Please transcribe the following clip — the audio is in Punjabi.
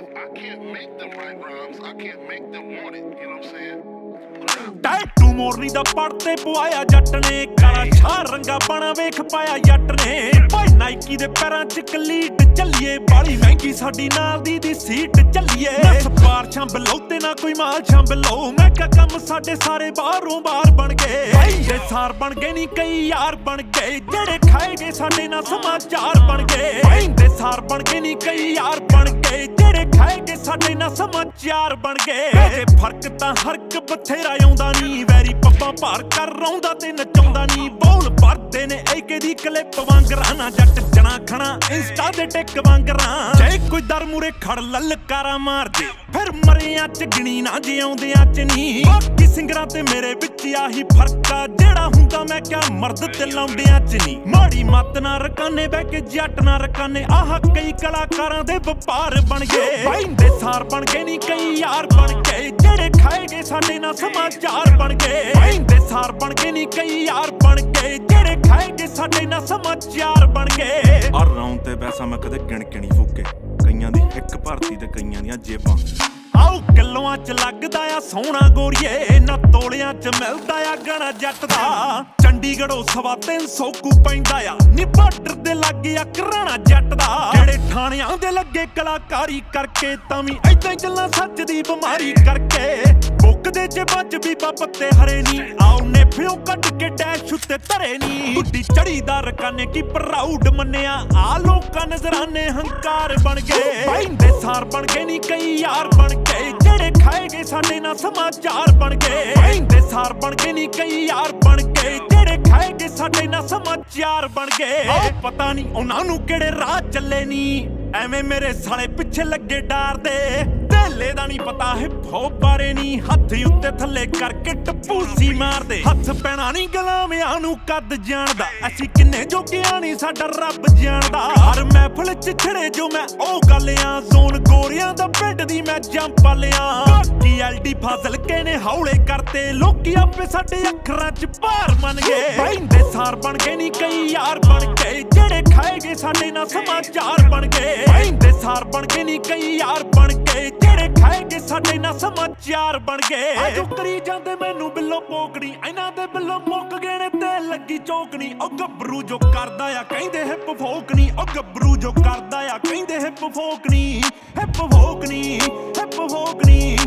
I can't make them write rhymes. I can't make them want it. You know what I'm saying? Tattoo morni da parde puaya jatne kara chha ranga bana vekh paya jatne. Boy Nike de paran ch lead chaliye bari mehngi sadi naal di seat chaliye. Na spar chamblo te na koi maal chamblo. Main ka kam sade sare baron bar ban gaye. Ye sar ban gaye ni kai yaar ban gaye. Jehde khaye gaye sade na samachar ban gaye. Mainde sar ban gaye ni kai yaar ban gaye. Jehde khaye gaye sade na samachar ban gaye. Mere fark ta hark bathera aunda ni veri pappa par kar raunda te nachaunda ni bol barde ne ek di clip wang rana jat jana khana insta de tech wang ran jai koi dar mure khad lalkara maar de phir mariya ch gini na je aunde ach ni ਬਾਕੀ ਸਿੰਗਰਾਂ ਤੇ ਮੇਰੇ ਵਿੱਚ ਆਹੀ ਫਰਕ ਆ ਜਿਹੜਾ ਹੁੰਦਾ ਮੈਂ ਕਿਆ ਮਰਦ ਤੇ ਲਾਉਂਦਿਆਂ ਚ ਨਹੀਂ ਮਾੜੀ ਮੱਤ ਨਾ ਰਕਾਨੇ ਬਹਿ ਕੇ ਜੱਟ ਨਾ ਰਕਾਨੇ ਆਹ ਕਈ ਕਲਾਕਾਰਾਂ ਦੇ ਵਪਾਰ ਬਣ ਗਏ ਬੈਂਦੇ ਸਾਰ ਬਣ ਗਏ ਨਹੀਂ ਕਈ ਯਾਰ ਬਣ ਗਏ ਜਿਹੜੇ ਖਾਏਗੇ ਸਾਡੇ ਨਾਲ ਸਮਾਚਾਰ ਬਣ ਗਏ ਬੈਂਦੇ ਸਾਰ ਬਣ ਗਏ ਨਹੀਂ ਕਈ ਯਾਰ ਬਣ ਗਏ ਜਿਹੜੇ ਖਾਏਗੇ ਸਾਡੇ ਨਾਲ ਸਮਾਚਾਰ ਬਣ ਗਏ ਔਰ ਰੌਂ ਤੇ ਵੈਸਾ ਮੈਂ ਕਦੇ ਗਿਣ ਕੇ ਨਹੀਂ ਫੁੱਕੇ ਕਈਆਂ ਦੀ ਇੱਕ ਭਰਤੀ ਤੇ ਕਈਆਂ ਦੀਆਂ ਜੇਬਾਂ ਆਓ ਗੱਲਾਂ ਚ ਲੱਗਦਾ ਆ ਸੋਹਣਾ ਗੋਰੀਏ ਨਾ ਤੋਲਿਆਂ ਚ ਮਿਲਦਾ ਆ ਗਣਾ ਜੱਟ ਦਾ ਚੰਡੀਗੜ੍ਹੋਂ 350 ਕੂ ਪੈਂਦਾ ਆ ਨੀ ਬਾਰਡਰ ਦੇ ਲਾਗੇ ਆ ਘਰਾਣਾ ਜੱਟ ਦਾ ਜਿਹੜੇ ਥਾਣਿਆਂ ਦੇ ਲੱਗੇ ਕਲਾਕਾਰੀ ਕਰਕੇ ਤਾਂ ਵੀ ਐਦਾਂ ਚੱਲਾਂ ਸੱਚ ਦੀ ਬਿਮਾਰੀ ਕਰਕੇ ਮੁੱਕਦੇ ਚ ਬੱਜ ਵੀ ਬੱਤੇ ਹਰੇ ਨੀ ਆਉ ਨੇ ਫਿਓ ਕੱਢ ਕੇ ਡੈਸ਼ ਉੱਤੇ ਧਰੇ ਨੀ ਉੱਡੀ ਚੜੀ ਦਾ ਰਕਾਨੇ ਕੀ ਪ੍ਰਾਊਡ ਮੰਨਿਆ ਆ ਲੋਕਾਂ ਨਜ਼ਰਾਨੇ ਹੰਕਾਰ ਬਣ ਗਏ ਬੈਂਦੇ ਸਾਰ ਬਣ ਗਏ ਨੀ ਕਈ ਯਾਰ ਬਣ ਗਏ ਜਿਹੜੇ ਖਾਏਗੇ ਸਾਡੇ ਨਾਲ ਸਮਾਚਾਰ ਬਣ ਗਏ ਬੈਂਦੇ ਸਾਰ ਬਣ ਗਏ ਨੀ ਕਈ ਯਾਰ ਬਣ ਗਏ ਜਿਹੜੇ ਖਾਏਗੇ ਸਾਡੇ ਨਾਲ ਸਮਾਚਾਰ ਬਣ ਗਏ ਆਹ ਪਤਾ ਨਹੀਂ ਉਹਨਾਂ ਨੂੰ ਕਿਹੜੇ ਰਾਹ ਚੱਲੇ ਨੀ ਐਵੇਂ ਮੇਰੇ ਸਾਲੇ ਪਿੱਛੇ ਲੱਗੇ ਡਾਰ ਦੇ ਧੇਲੇ ਦਾ ਨਹੀਂ ਪਤਾ ਹਿਪ ਹੋਪ ਬਾਰੇ ਨਹੀਂ ਹੱਥ ਉੱਤੇ ਥੱਲੇ ਕਰਕੇ ਟਪੂਸੀ ਮਾਰਦੇ ਹੱਥ ਪੈਣਾ ਨਹੀਂ ਗਲਾਮਿਆਂ ਨੂੰ ਕੱਦ ਜਾਣਦਾ ਅਸੀਂ ਕਿੰਨੇ ਜੋਗਿਆ ਨਹੀਂ ਸਾਡਾ ਰੱਬ ਜਾਣਦਾ ਹਰ ਮਹਿਫਲ ਚ ਛੜੇ ਜੋ ਮੈਂ ਉਹ ਗੱਲ ਆ ਜ਼ੋਨ ਗੋਰੀਆਂ ਦਾ ਪਿੰਡ ਦੀ ਮੈਂ ਜੰਪ ਲਿਆ ਬਾਕੀ ਐਲਡੀ ਫਾਜ਼ਲ ਕੇ ਨੇ ਹੌਲੇ ਕਰਤੇ ਲੋਕੀ ਆਪੇ ਸਾਡੇ ਅੱਖਰਾਂ ਚ ਭਾਰ ਮੰਨ ਗਏ ਬੈਂਦੇ ਸਾਰ ਬਣ ਗਏ ਨਹੀਂ ਕਈ ਯਾਰ ਬਣ ਗਏ ਜਿਹੜੇ ਖਾਏਗੇ ਸਾਡੇ ਨਾਲ ਸਮਾਚਾਰ ਬਣ ਗਏ ਬੈਂਦੇ ਸਾਰ ਬਣ ਗਏ ਨਹੀਂ ਕਈ ਯਾਰ ਬਣ ਗਏ ਜਿਹੜੇ ਖਾਏਗੇ ਸਾਡੇ ਨਾਲ ਸਮਾਚਾਰ ਬਣ ਗਏ ਆਜੋ ਕਰੀ ਜਾਂਦੇ ਮੈਨੂੰ ਬਿੱਲੋ ਪੋਕੜੀ ਇਹਨਾਂ ਦੇ ਬਿੱਲੋ ਮੁੱਕ ਗਏ ਨੇ ਤੇ ਲੱਗੀ ਚੌਕਣੀ ਉਹ ਗੱਭਰੂ ਜੋ ਕਰਦਾ ਆ ਕਹਿੰਦੇ ਹਿਪ ਫੋਕਣੀ ਉਹ ਗੱਭਰੂ ਜੋ ਕਰਦਾ ਆ ਕਹਿੰਦੇ ਹਿਪ ਫੋਕਣੀ ਹਿਪ ਫੋਕਣੀ ਹਿਪ ਫੋਕਣੀ